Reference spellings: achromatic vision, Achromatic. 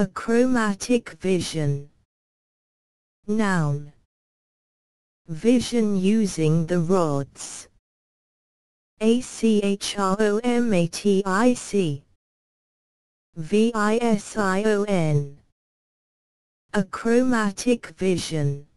Achromatic vision. Noun. Vision using the rods. Achromatic. Vision. Achromatic vision.